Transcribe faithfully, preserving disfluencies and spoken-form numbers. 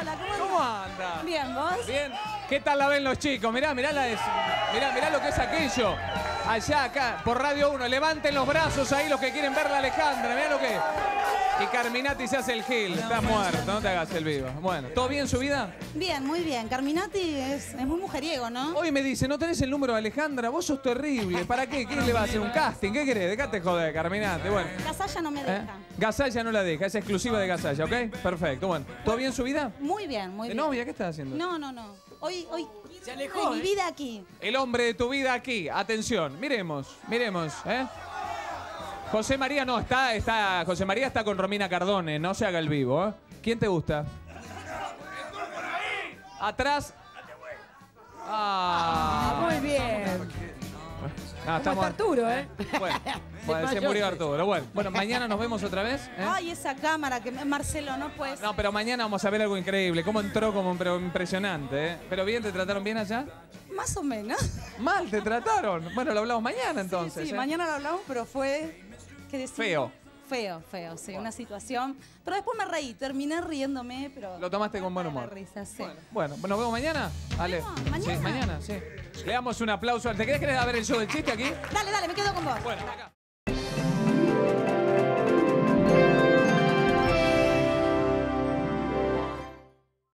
Hola, ¿cómo andas? ¿Cómo anda? Bien, ¿vos? Bien. ¿Qué tal la ven los chicos? Mirá, mirá, la des... mirá, mirá lo que es aquello. Allá, acá, por Radio uno. Levanten los brazos ahí los que quieren ver la Alejandra. Mirá lo que es. Y Carminati se hace el gil. No, Estás no, muerto, no te hagas el vivo. Bueno, ¿todo bien su vida? Bien, muy bien. Carminati es, es muy mujeriego, ¿no? Hoy me dice, ¿no tenés el número de Alejandra? Vos sos terrible. ¿Para qué? ¿Quién le va a hacer un casting? ¿Qué querés? Dejate joder, Carminati. Bueno. Gasalla no me deja. ¿Eh? Gasalla no la deja. Es exclusiva de Gasalla, ¿ok? Perfecto. Bueno, ¿todo bien su vida? Muy bien, muy bien. ¿De novia? ¿Qué estás haciendo? No, no, no. Hoy, hoy... Se alejó, ¿eh? Mi vida aquí. El hombre de tu vida aquí. Atención. Miremos, miremos, ¿eh? José María no, está, está, José María está con Romina Cardone, no se haga el vivo, ¿eh? ¿Quién te gusta? Atrás. Ah, muy bien. Ah, estamos... Arturo, ¿eh? Bueno, bueno, se murió Arturo. Bueno, bueno, mañana nos vemos otra vez, ¿eh? Ay, esa cámara que Marcelo no puede ser. No, pero mañana vamos a ver algo increíble. Cómo entró, como impresionante, ¿eh? Pero bien, ¿te trataron bien allá? Más o menos. Mal te trataron. Bueno, lo hablamos mañana entonces. Sí, sí, ¿eh? Mañana lo hablamos, pero fue... ¿Qué decir? Feo. Feo, feo, sí, bueno. Una situación. Pero después me reí, terminé riéndome, pero... Lo tomaste con buen humor. Risa, sí. Bueno, bueno, ¿nos vemos mañana? ¿Nos Ale. Vemos? ¿Mañana? Sí, mañana, sí. Le damos un aplauso. ¿Te querés, querés a ver el show del chiste aquí? Dale, dale, me quedo con vos. Bueno, acá.